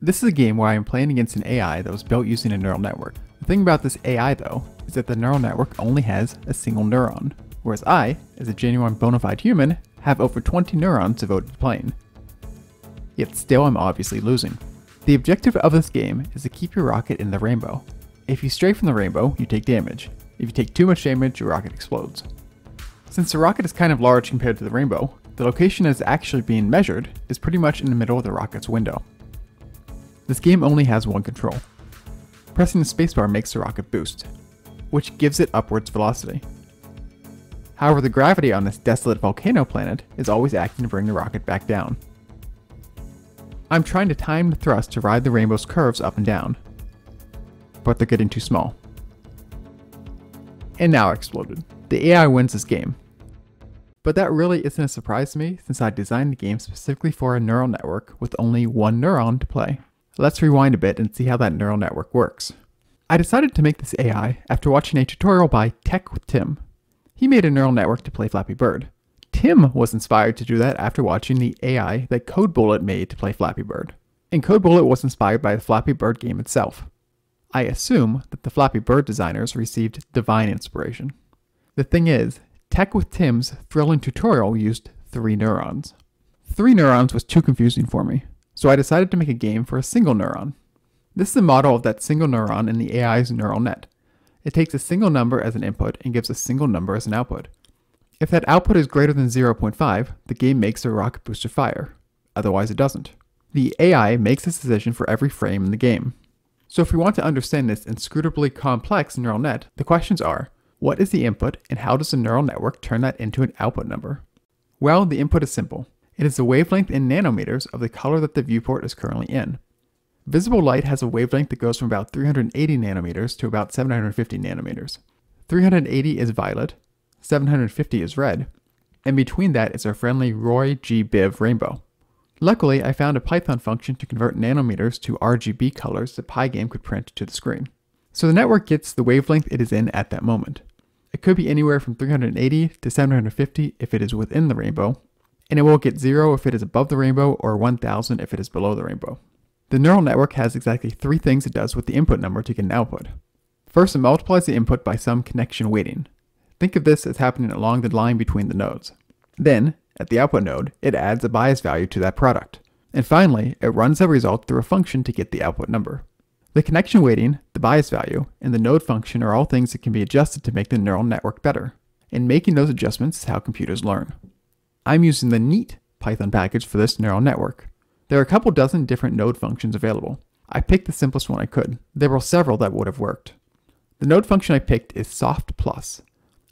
This is a game where I am playing against an AI that was built using a neural network. The thing about this AI though, is that the neural network only has a single neuron, whereas I, as a genuine bona fide human, have over 20 neurons devoted to playing. Yet still I'm obviously losing. The objective of this game is to keep your rocket in the rainbow. If you stray from the rainbow, you take damage. If you take too much damage, your rocket explodes. Since the rocket is kind of large compared to the rainbow, the location that is actually being measured is pretty much in the middle of the rocket's window. This game only has one control. Pressing the spacebar makes the rocket boost, which gives it upwards velocity. However, the gravity on this desolate volcano planet is always acting to bring the rocket back down. I'm trying to time the thrust to ride the rainbow's curves up and down, but they're getting too small. And now it exploded. The AI wins this game. But that really isn't a surprise to me since I designed the game specifically for a neural network with only one neuron to play. Let's rewind a bit and see how that neural network works. I decided to make this AI after watching a tutorial by Tech with Tim. He made a neural network to play Flappy Bird. Tim was inspired to do that after watching the AI that Code Bullet made to play Flappy Bird. And Code Bullet was inspired by the Flappy Bird game itself. I assume that the Flappy Bird designers received divine inspiration. The thing is, Tech with Tim's thrilling tutorial used 3 neurons. 3 neurons was too confusing for me, so I decided to make a game for a single neuron. This is a model of that single neuron in the AI's neural net. It takes a single number as an input and gives a single number as an output. If that output is greater than 0.5, the game makes the rocket booster fire. Otherwise it doesn't. The AI makes this decision for every frame in the game. So if we want to understand this inscrutably complex neural net, the questions are, what is the input and how does the neural network turn that into an output number? Well, the input is simple. It is the wavelength in nanometers of the color that the viewport is currently in. Visible light has a wavelength that goes from about 380 nanometers to about 750 nanometers. 380 is violet, 750 is red, and between that is our friendly ROYGBIV rainbow. Luckily, I found a Python function to convert nanometers to RGB colors that Pygame could print to the screen. So the network gets the wavelength it is in at that moment. It could be anywhere from 380 to 750 if it is within the rainbow, and it will get 0 if it is above the rainbow or 1000 if it is below the rainbow. The neural network has exactly 3 things it does with the input number to get an output. First, it multiplies the input by some connection weighting. Think of this as happening along the line between the nodes. Then, at the output node, it adds a bias value to that product. And finally, it runs that result through a function to get the output number. The connection weighting, the bias value, and the node function are all things that can be adjusted to make the neural network better. And making those adjustments is how computers learn. I'm using the NEAT Python package for this neural network. There are a couple dozen different node functions available. I picked the simplest one I could. There were several that would have worked. The node function I picked is soft plus.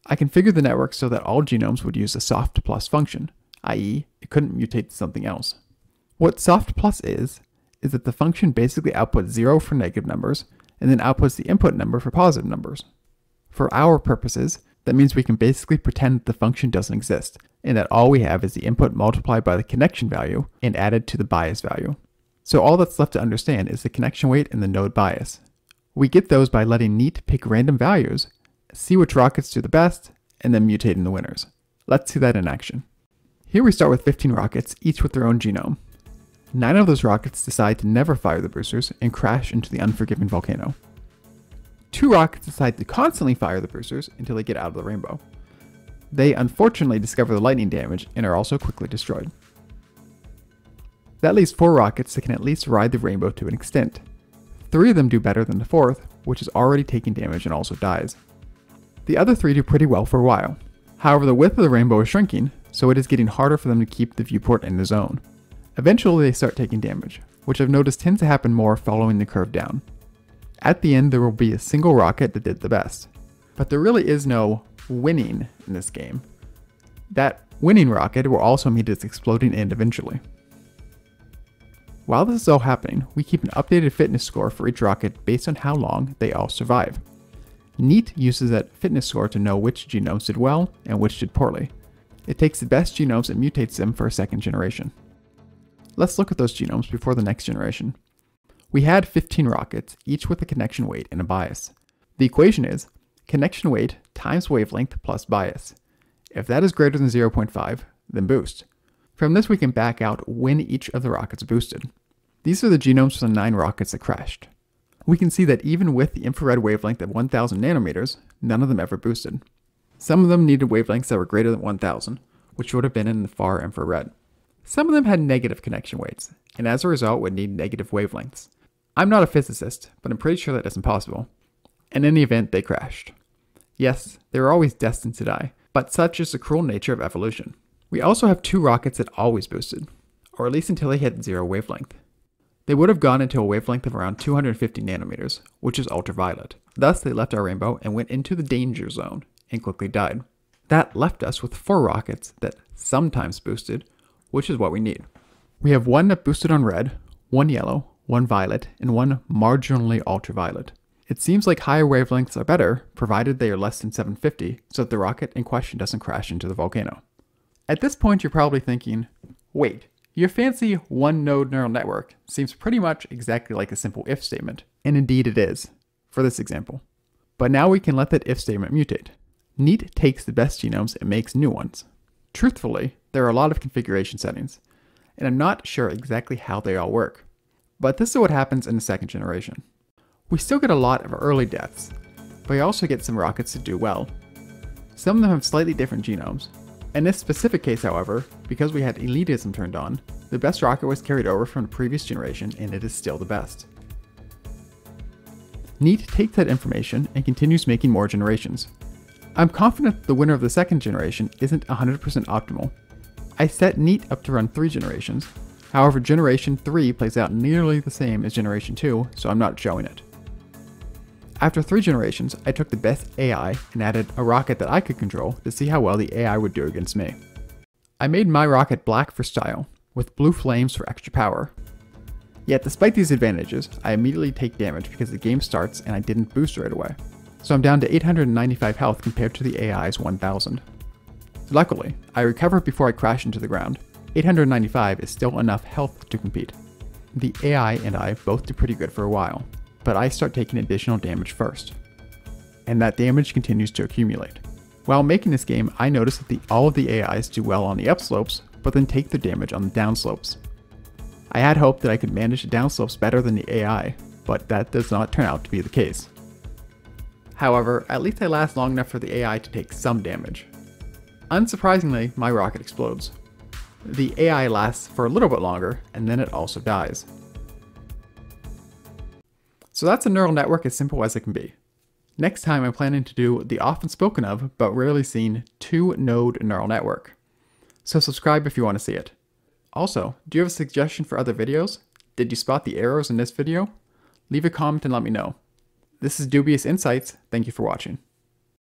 I configured the network so that all genomes would use a soft plus function, i.e. it couldn't mutate to something else. What soft plus is that the function basically outputs 0 for negative numbers and then outputs the input number for positive numbers. For our purposes, that means we can basically pretend that the function doesn't exist and that all we have is the input multiplied by the connection value and added to the bias value. So all that's left to understand is the connection weight and the node bias. We get those by letting NEAT pick random values, see which rockets do the best, and then mutating the winners. Let's see that in action. Here we start with 15 rockets, each with their own genome. 9 of those rockets decide to never fire the boosters and crash into the unforgiving volcano. 2 rockets decide to constantly fire the boosters until they get out of the rainbow. They unfortunately discover the lightning damage and are also quickly destroyed. That leaves 4 rockets that can at least ride the rainbow to an extent. 3 of them do better than the 4th, which is already taking damage and also dies. The other 3 do pretty well for a while. However, the width of the rainbow is shrinking, so it is getting harder for them to keep the viewport in the zone. Eventually they start taking damage, which I've noticed tends to happen more following the curve down. At the end there will be a single rocket that did the best. But there really is no winning in this game. That winning rocket will also meet its exploding end eventually. While this is all happening, we keep an updated fitness score for each rocket based on how long they all survive. NEAT uses that fitness score to know which genomes did well and which did poorly. It takes the best genomes and mutates them for a second generation. Let's look at those genomes before the next generation. We had 15 rockets, each with a connection weight and a bias. The equation is connection weight times wavelength plus bias. If that is greater than 0.5, then boost. From this we can back out when each of the rockets boosted. These are the genomes from the 9 rockets that crashed. We can see that even with the infrared wavelength of 1,000 nanometers, none of them ever boosted. Some of them needed wavelengths that were greater than 1,000, which would have been in the far infrared. Some of them had negative connection weights, and as a result would need negative wavelengths. I'm not a physicist, but I'm pretty sure that isn't possible. In any event, they crashed. Yes, they were always destined to die, but such is the cruel nature of evolution. We also have 2 rockets that always boosted, or at least until they hit 0 wavelength. They would have gone into a wavelength of around 250 nanometers, which is ultraviolet. Thus, they left our rainbow and went into the danger zone and quickly died. That left us with 4 rockets that sometimes boosted, which is what we need. We have 1 that boosted on red, 1 yellow, 1 violet, and 1 marginally ultraviolet. It seems like higher wavelengths are better, provided they are less than 750, so that the rocket in question doesn't crash into the volcano. At this point, you're probably thinking, wait, your fancy one-node neural network seems pretty much exactly like a simple if statement, and indeed it is, for this example. But now we can let that if statement mutate. NEAT takes the best genomes and makes new ones. Truthfully, there are a lot of configuration settings, and I'm not sure exactly how they all work. But this is what happens in the second generation. We still get a lot of early deaths, but we also get some rockets that do well. Some of them have slightly different genomes. In this specific case, however, because we had elitism turned on, the best rocket was carried over from the previous generation and it is still the best. NEAT takes that information and continues making more generations. I'm confident the winner of the second generation isn't 100% optimal. I set NEAT up to run 3 generations. However, generation 3 plays out nearly the same as generation 2, so I'm not showing it. After 3 generations, I took the best AI and added a rocket that I could control to see how well the AI would do against me. I made my rocket black for style, with blue flames for extra power. Yet despite these advantages, I immediately take damage because the game starts and I didn't boost right away. So I'm down to 895 health compared to the AI's 1000. Luckily, I recover before I crash into the ground. 895 is still enough health to compete. The AI and I both do pretty good for a while, but I start taking additional damage first. And that damage continues to accumulate. While making this game, I notice that all of the AIs do well on the upslopes, but then take their damage on the downslopes. I had hoped that I could manage the downslopes better than the AI, but that does not turn out to be the case. However, at least I last long enough for the AI to take some damage. Unsurprisingly, my rocket explodes. The AI lasts for a little bit longer, and then it also dies. So that's a neural network as simple as it can be. Next time I'm planning to do the often spoken of, but rarely seen, 2-node neural network. So subscribe if you want to see it. Also, do you have a suggestion for other videos? Did you spot the errors in this video? Leave a comment and let me know. This is Dubious Insights, thank you for watching.